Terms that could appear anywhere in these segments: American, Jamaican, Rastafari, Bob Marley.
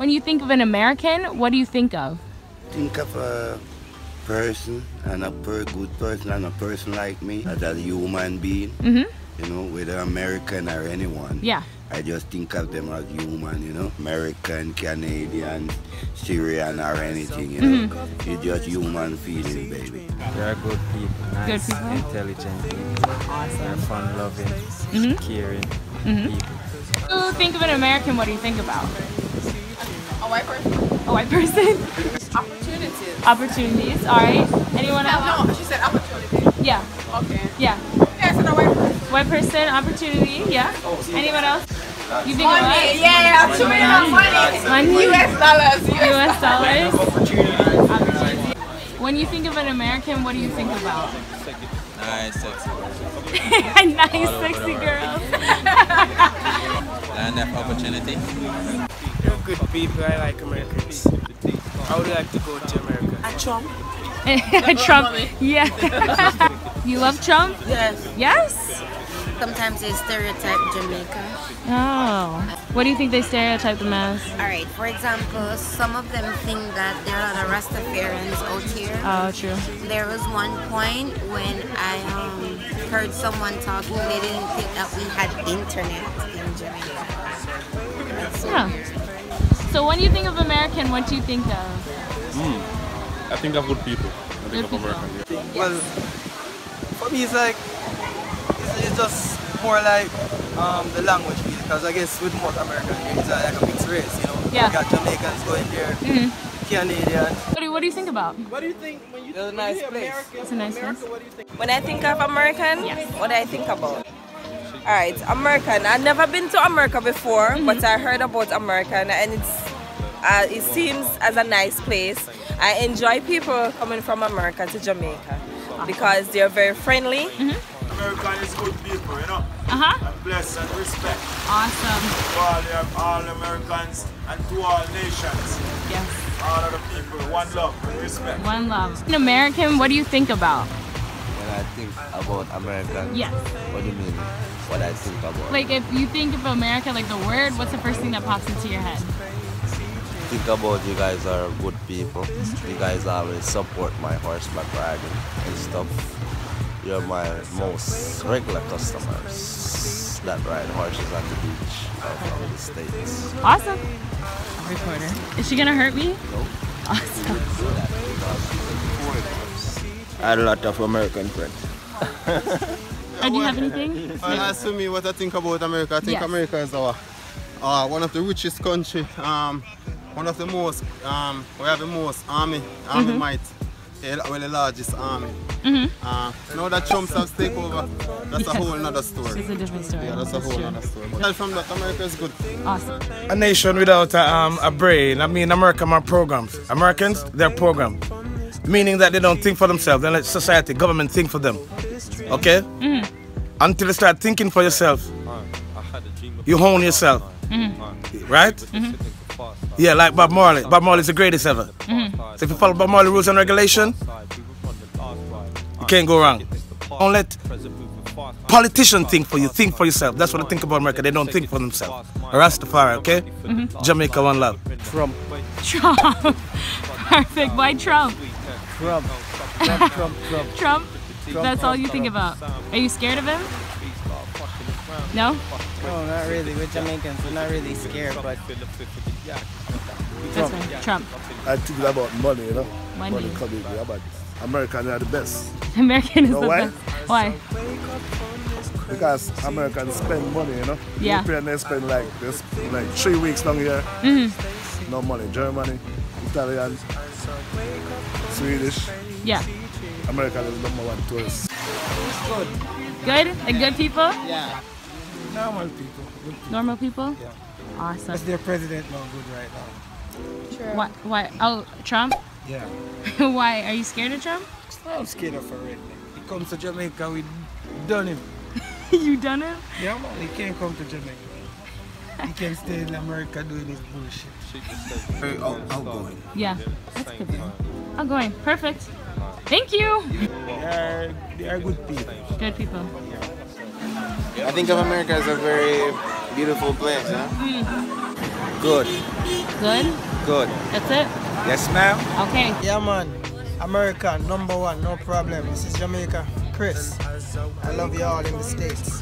When you think of an American, what do you think of? Think of a person, and a good person, and a person like me, as a human being. Mm-hmm. You know, whether American or anyone. Yeah. I just think of them as human, you know, American, Canadian, Syrian, or anything, you know. Mm-hmm. It's just human feeling, baby. They're good people, nice, good people. Intelligent people. They're fun-loving, caring people. When you think of an American, what do you think about? A white person. A white person? Opportunities. Opportunities, alright. Anyone else? No, she said opportunities. Yeah. Okay. Yeah. Okay, so the white person. White person, opportunity, yeah. Anyone else? You think money, about? Yeah, yeah. Money. US dollars. Opportunity. When you think of an American, what do you think about? Nice, sexy girls. Nice, sexy girls. And that opportunity. You're good people. I like Americans. I would like to go to America. And Trump. Trump. Yeah. You love Trump? Yes. Yes. Sometimes they stereotype Jamaica. Oh. What do you think they stereotype them as? Alright, for example, some of them think that there are a lot of Rastafarians out here. Oh, true. There was one point when I heard someone talking, they didn't think that we had internet in Jamaica. That's so weird. So when you think of American, what do you think of? I think of good people. I think of American. Yeah. Well, for me it's like, it's just more like the language, because I guess with most Americans, it's like a mixed race, you know. Yeah. You got Jamaicans going there, Canadians. What do you think about? What do you think when you think nice place. It's a nice America, place. What do you think? When I think of American, what do I think about? Alright, American. I've never been to America before, but I heard about American, and it seems as a nice place. I enjoy people coming from America to Jamaica because they're very friendly. American is good people, you know. And bless and respect. Awesome. To all Americans and to all nations. Yes. All of the people, one love, respect. One love. An American, what do you think about? When I think about Americans, what do you mean? What I think about? Like if you think of America, like the word, what's the first thing that pops into your head? Think about you guys are good people. You guys always support my horseback riding and stuff. You're my most regular customers that ride horses on the beach from the States. Awesome. Recorder. Is she gonna hurt me? Nope. Awesome. I had a lot of American friends. Do you have anything? As to me, what I think about America, I think America is our one of the richest country. One of the most. We have the most army might. Well, the largest army. Now that Trump has taken over, that's a whole nother story. It's a different story. Yeah, that's a whole nother story. But from that, America is good. Awesome. A nation without a brain. I mean, America are programs. Americans, they're programmed. Meaning that they don't think for themselves. They let society, government think for them. Okay? Until you start thinking for yourself, you hone yourself. Right? Yeah, like Bob Marley. Bob Marley's the greatest ever. So if you follow Bob Marley rules and regulation, you can't go wrong. Don't let politicians think for you. Think for yourself. That's what I think about America. They don't think for themselves. Rastafari, okay? Jamaica, one love. Trump. Trump. Perfect. Why Trump? Trump. Trump. Trump. Trump. Trump. That's all you think about. Are you scared of him? No? No, not really. We're Jamaicans. We're not really scared, but... Trump. Trump. I think it's about money, you know. Money. Coming, but Americans are the best. Americans are the best. Why? Because Americans spend money, you know. Yeah. Europeans, they spend like 3 weeks long here. No money. Germany, Italian, Swedish. Yeah. America is number one tourist. Good. Good? Like good people? Yeah. Normal people. Good people. Normal people? Yeah. Awesome. That's their president not good right now. True. Why? Oh, Trump? Yeah. Why? Are you scared of Trump? I'm scared of a redneck. He comes to Jamaica, we done him. You done him? Yeah, man. He can't come to Jamaica. He can stay in America doing his bullshit. Very outgoing. Yeah. That's good. Outgoing. Perfect. Thank you. They are good people. Good people. I think of America as a very beautiful place, huh? Good. Good? Good. That's it? Yes, ma'am. Okay. Yeah, man. America, number one, no problem. This is Jamaica. Chris, I love you all in the States.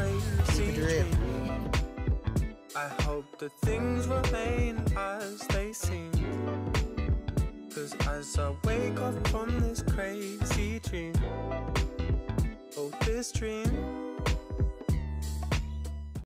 Keep it real. I hope that things remain as they seem, cause as I wake up from this crazy dream, oh this dream.